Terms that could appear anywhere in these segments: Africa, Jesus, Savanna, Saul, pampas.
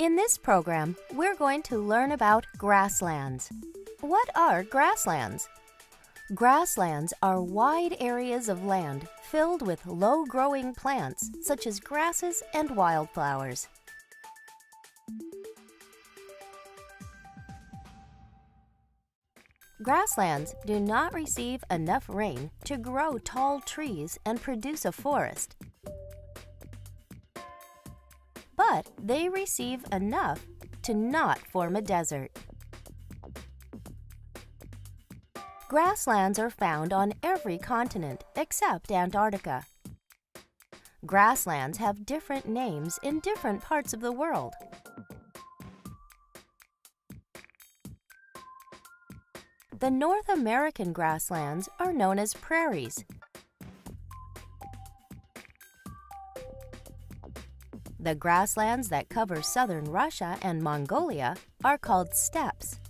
In this program, we're going to learn about grasslands. What are grasslands? Grasslands are wide areas of land filled with low-growing plants such as grasses and wildflowers. Grasslands do not receive enough rain to grow tall trees and produce a forest. But they receive enough to not form a desert. Grasslands are found on every continent except Antarctica. Grasslands have different names in different parts of the world. The North American grasslands are known as prairies. The grasslands that cover southern Russia and Mongolia are called steppes.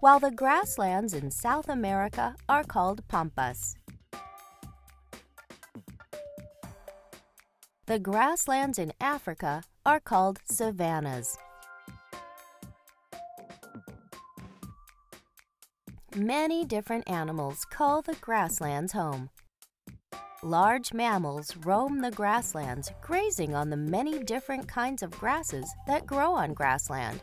While the grasslands in South America are called pampas. The grasslands in Africa are called savannas. Many different animals call the grasslands home. Large mammals roam the grasslands, grazing on the many different kinds of grasses that grow on grassland.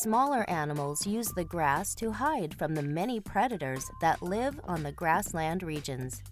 Smaller animals use the grass to hide from the many predators that live on the grassland regions.